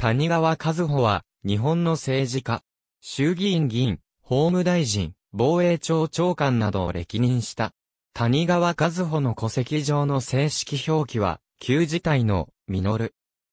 谷川和穂は、日本の政治家、衆議院議員、法務大臣、防衛庁長官などを歴任した。谷川和穂の戸籍上の正式表記は、旧字体の、実。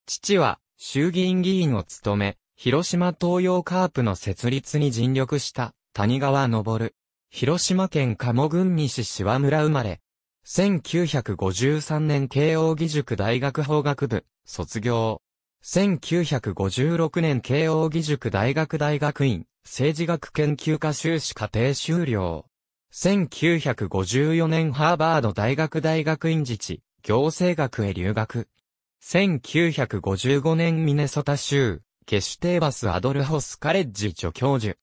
父は、衆議院議員を務め、広島東洋カープの設立に尽力した、谷川昇。広島県加茂郡西志波村生まれ。1953年慶應義塾大学法学部、卒業。1956年慶應義塾大学大学院、政治学研究科修士課程修了。1954年ハーバード大学大学院自治、行政学へ留学。1955年ミネソタ州、ケシュテーバス・アドルホス・カレッジ助教授。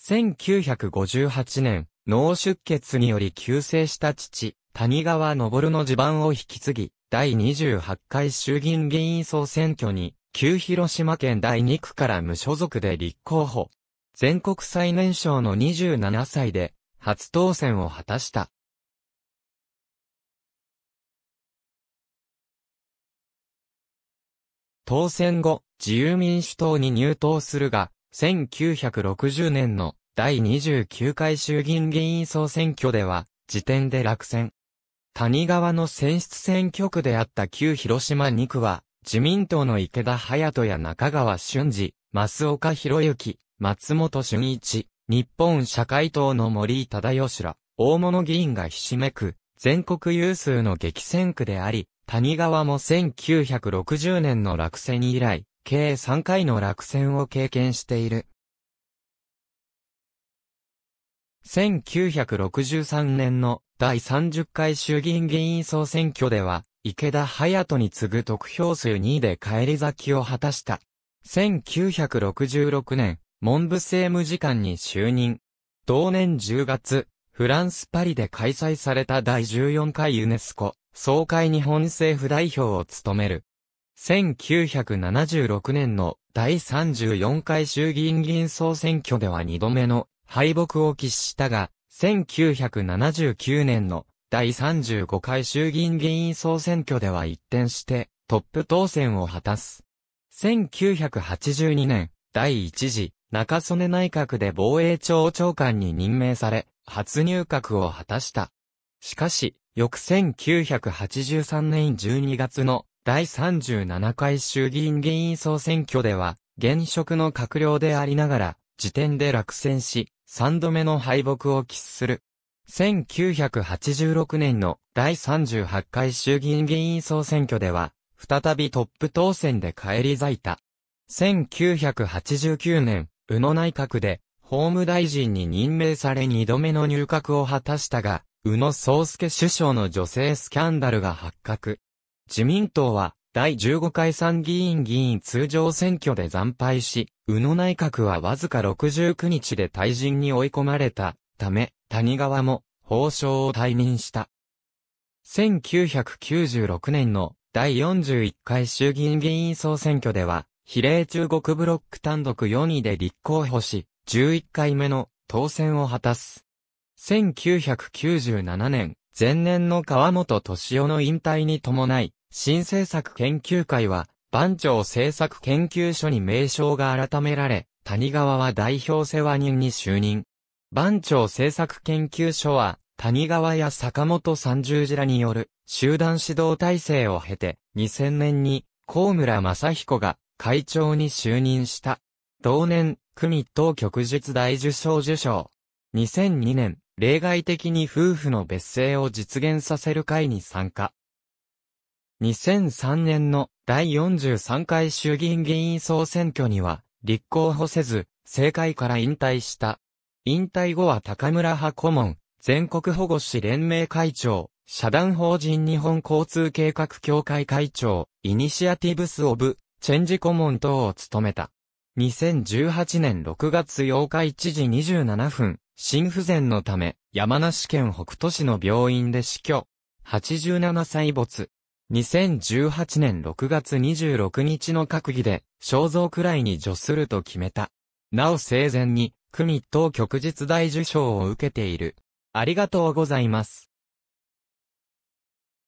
1958年、脳出血により急逝した父、谷川昇の地盤を引き継ぎ、第28回衆議院議員総選挙に、旧広島県第2区から無所属で立候補。全国最年少の27歳で、初当選を果たした。当選後、自由民主党に入党するが、1960年の第29回衆議院議員総選挙では、次点で落選。谷川の選出選挙区であった旧広島2区は、自民党の池田勇人や中川俊二、増岡博之、松本俊一、日本社会党の森井忠義ら、大物議員がひしめく、全国有数の激戦区であり、谷川も1960年の落選以来、計3回の落選を経験している。1963年の第30回衆議院議員総選挙では、池田勇人に次ぐ得票数2位で返り咲きを果たした。1966年、文部政務次官に就任。同年10月、フランス・パリで開催された第14回ユネスコ総会日本政府代表を務める。1976年の第34回衆議院議員総選挙では2度目の敗北を喫したが、1979年の第35回衆議院議員総選挙では一転してトップ当選を果たす。1982年、第1次中曽根内閣で防衛庁長官に任命され、初入閣を果たした。しかし、翌1983年12月の第37回衆議院議員総選挙では、現職の閣僚でありながら、次点で落選し、3度目の敗北を喫する。1986年の第38回衆議院議員総選挙では、再びトップ当選で返り咲いた。1989年、宇野内閣で、法務大臣に任命され2度目の入閣を果たしたが、宇野宗佑首相の女性スキャンダルが発覚。自民党は第15回参議院議員通常選挙で惨敗し、宇野内閣はわずか69日で退陣に追い込まれたため、谷川も法相を退任した。1996年の第41回衆議院議員総選挙では、比例中国ブロック単独4位で立候補し、11回目の当選を果たす。1997年、前年の川本俊夫の引退に伴い、新政策研究会は、番町政策研究所に名称が改められ、谷川は代表世話人に就任。番町政策研究所は、谷川や坂本三十次らによる集団指導体制を経て、2000年に、高村正彦が会長に就任した。同年、区民党旭日大綬章受章。2002年、例外的に夫婦の別姓を実現させる会に参加。2003年の第43回衆議院議員総選挙には、立候補せず、政界から引退した。引退後は高村派顧問、全国保護士連盟会長、社団法人日本交通計画協会会長、イニシアティブス・オブ・チェンジ顧問等を務めた。2018年6月8日1時27分、心不全のため、山梨県北杜市の病院で死去。87歳没。2018年6月26日の閣議で、肖像くらいに除すると決めた。なお生前に、区民党旭日大綬章を受けている。ありがとうございます。